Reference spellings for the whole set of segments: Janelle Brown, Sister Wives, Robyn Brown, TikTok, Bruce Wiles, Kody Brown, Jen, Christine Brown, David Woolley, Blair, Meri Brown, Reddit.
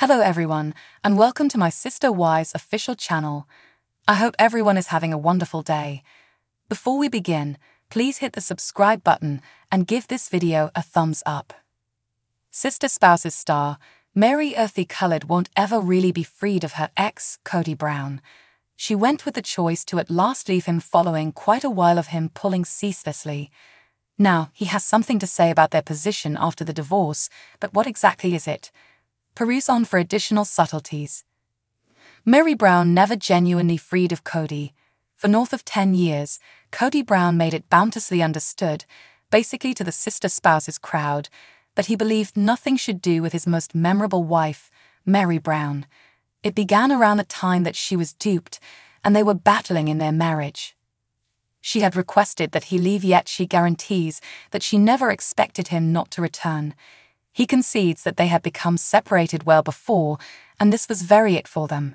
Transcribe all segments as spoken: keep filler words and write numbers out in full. Hello everyone, and welcome to my Sister Wives official channel. I hope everyone is having a wonderful day. Before we begin, please hit the subscribe button and give this video a thumbs up. Sister Spouses star, Meri Earthy Coloured won't ever really be freed of her ex, Kody Brown. She went with the choice to at last leave him following quite a while of him pulling ceaselessly. Now, he has something to say about their position after the divorce, but what exactly is it? Peruse on for additional subtleties. Meri Brown never genuinely freed of Kody. For north of ten years, Kody Brown made it bounteously understood, basically to the Sister Spouses crowd, that he believed nothing should do with his most memorable wife, Meri Brown. It began around the time that she was duped, and they were battling in their marriage. She had requested that he leave, yet she guarantees that she never expected him not to return. He concedes that they had become separated well before, and this was very it for them.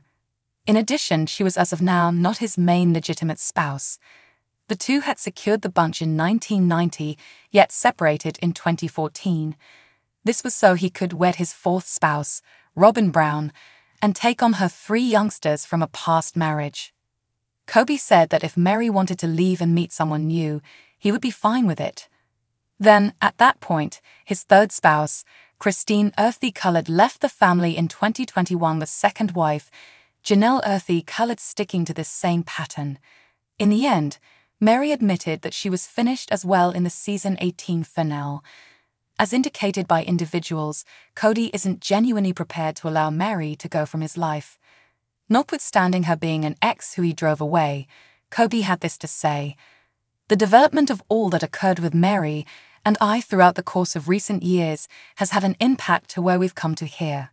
In addition, she was as of now not his main legitimate spouse. The two had secured the bunch in nineteen ninety, yet separated in twenty fourteen. This was so he could wed his fourth spouse, Robyn Brown, and take on her three youngsters from a past marriage. Kody said that if Meri wanted to leave and meet someone new, he would be fine with it. Then, at that point, his third spouse, Christine Earthy Coloured, left the family in twenty twenty-one with second wife, Janelle Earthy Coloured, sticking to this same pattern. In the end, Meri admitted that she was finished as well in the season eighteen finale. As indicated by individuals, Kody isn't genuinely prepared to allow Meri to go from his life. Notwithstanding her being an ex who he drove away, Kody had this to say: "The development of all that occurred with Meri and I throughout the course of recent years has had an impact to where we've come to here.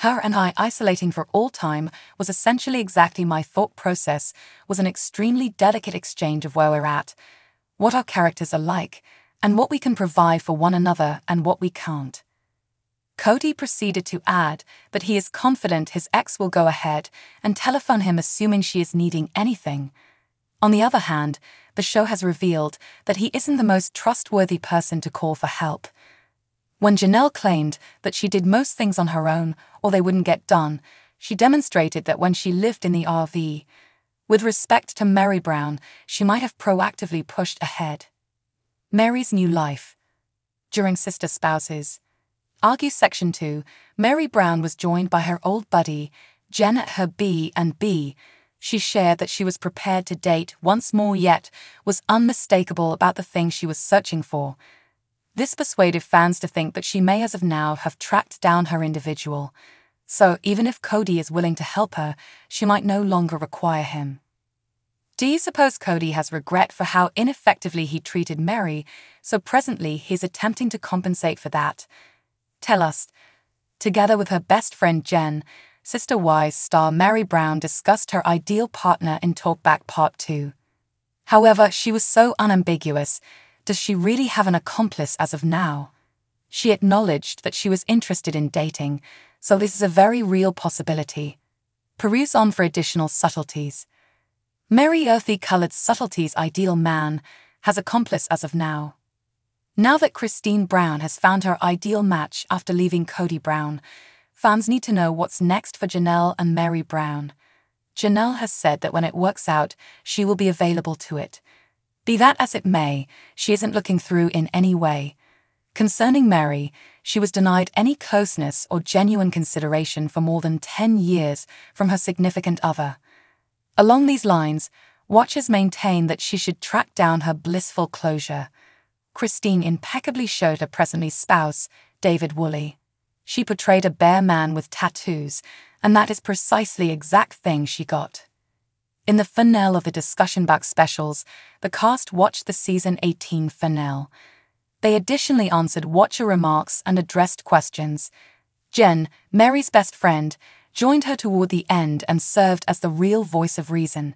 Her and I isolating for all time was essentially exactly my thought process, was an extremely delicate exchange of where we're at, what our characters are like, and what we can provide for one another and what we can't." Kody proceeded to add that he is confident his ex will go ahead and telephone him assuming she is needing anything. On the other hand, the show has revealed that he isn't the most trustworthy person to call for help. When Janelle claimed that she did most things on her own or they wouldn't get done, she demonstrated that when she lived in the R V. With respect to Meri Brown, she might have proactively pushed ahead. Meri's new life. During Sister Spouses Argue Section two, Meri Brown was joined by her old buddy, Jen, at her B and B. She shared that she was prepared to date once more, yet was unmistakable about the thing she was searching for. This persuaded fans to think that she may as of now have tracked down her individual. So even if Kody is willing to help her, she might no longer require him. Do you suppose Kody has regret for how ineffectively he treated Meri, so presently he's attempting to compensate for that? Tell us. Together with her best friend Jen, Sister Wives star Meri Brown discussed her ideal partner in Talkback Part two. However, she was so unambiguous. Does she really have an accomplice as of now? She acknowledged that she was interested in dating, so this is a very real possibility. Peruse on for additional subtleties. Meri Earthy Coloured subtleties: ideal man, has accomplice as of now. Now that Christine Brown has found her ideal match after leaving Kody Brown, fans need to know what's next for Janelle and Meri Brown. Janelle has said that when it works out, she will be available to it. Be that as it may, she isn't looking through in any way. Concerning Meri, she was denied any closeness or genuine consideration for more than ten years from her significant other. Along these lines, watchers maintain that she should track down her blissful closure. Christine impeccably showed her presently spouse, David Woolley. She portrayed a bare man with tattoos, and that is precisely the exact thing she got. In the finale of the Discussion Back specials, the cast watched the season eighteen finale. They additionally answered watcher remarks and addressed questions. Jen, Meri's best friend, joined her toward the end and served as the real voice of reason.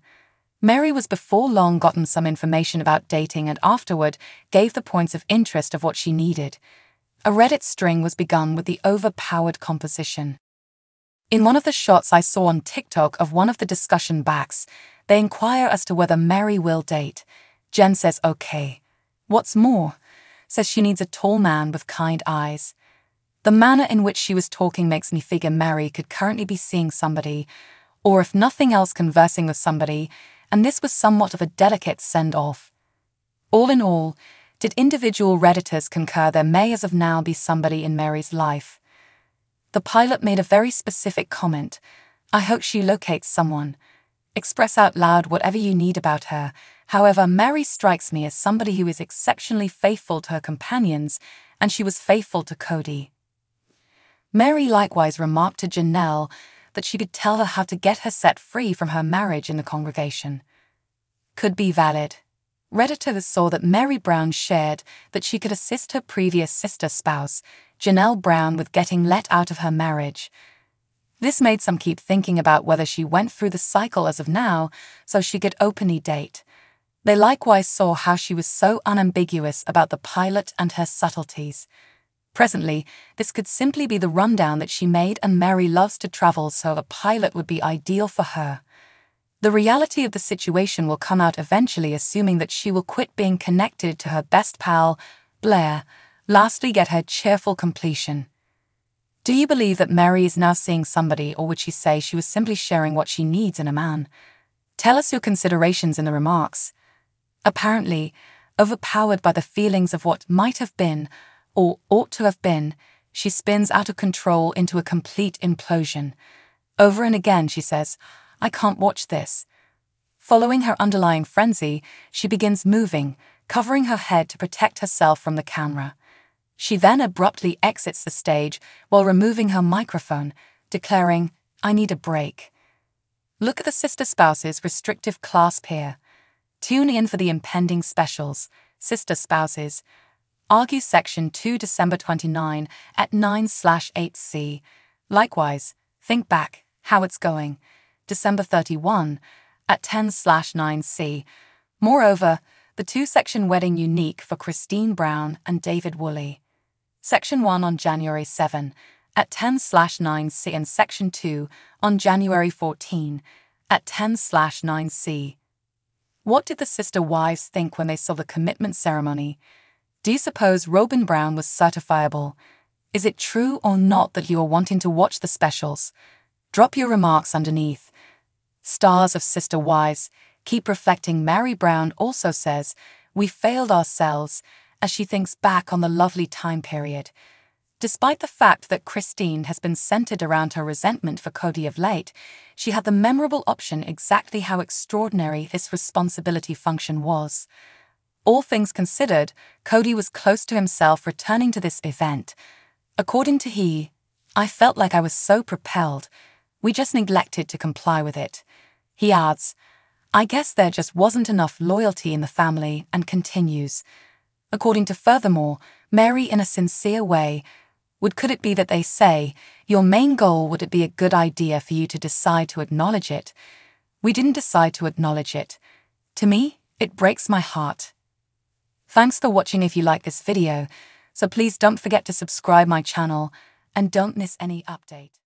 Meri was before long gotten some information about dating and afterward gave the points of interest of what she needed. A Reddit string was begun with the overpowered composition. In one of the shots I saw on TikTok of one of the discussion backs, they inquire as to whether Meri will date. Jen says okay. What's more, says she needs a tall man with kind eyes. The manner in which she was talking makes me figure Meri could currently be seeing somebody, or if nothing else, conversing with somebody, and this was somewhat of a delicate send-off. All in all, did individual Redditors concur there may as of now be somebody in Meri's life? The pilot made a very specific comment. I hope she locates someone. Express out loud whatever you need about her. However, Meri strikes me as somebody who is exceptionally faithful to her companions, and she was faithful to Kody. Meri likewise remarked to Janelle that she could tell her how to get her set free from her marriage in the congregation. Could be valid. Redditors saw that Meri Brown shared that she could assist her previous sister spouse, Janelle Brown, with getting let out of her marriage. This made some keep thinking about whether she went through the cycle as of now so she could openly date. They likewise saw how she was so unambiguous about the pilot and her subtleties. Presently, this could simply be the rundown that she made, and Meri loves to travel, so a pilot would be ideal for her. The reality of the situation will come out eventually, assuming that she will quit being connected to her best pal, Blair, lastly get her cheerful completion. Do you believe that Meri is now seeing somebody, or would she say she was simply sharing what she needs in a man? Tell us your considerations in the remarks. Apparently, overpowered by the feelings of what might have been, or ought to have been, she spins out of control into a complete implosion. Over and again she says, I can't watch this. Following her underlying frenzy, she begins moving, covering her head to protect herself from the camera. She then abruptly exits the stage while removing her microphone, declaring, I need a break. Look at the sister spouse's restrictive clasp here. Tune in for the impending specials, Sister Spouses. Argue section two, December twenty-ninth at nine slash eight C. Likewise, think back, how it's going. December thirty-first at ten slash nine C. Moreover, the two-section wedding unique for Christine Brown and David Woolley. Section one on January seventh at ten slash nine C and Section two on January fourteenth at ten slash nine C. What did the Sister Wives think when they saw the commitment ceremony? Do you suppose Robyn Brown was certifiable? Is it true or not that you are wanting to watch the specials? Drop your remarks underneath. Stars of Sister Wives, keep reflecting. Meri Brown also says, we failed ourselves, as she thinks back on the lovely time period. Despite the fact that Christine has been centered around her resentment for Kody of late, she had the memorable option exactly how extraordinary this responsibility function was. All things considered, Kody was close to himself returning to this event. According to he, I felt like I was so propelled. We just neglected to comply with it. He adds, I guess there just wasn't enough loyalty in the family, and continues. According to furthermore, Meri in a sincere way, would could it be that they say, your main goal would it be a good idea for you to decide to acknowledge it? We didn't decide to acknowledge it. To me, it breaks my heart. Thanks for watching. If you like this video, so please don't forget to subscribe my channel and don't miss any update.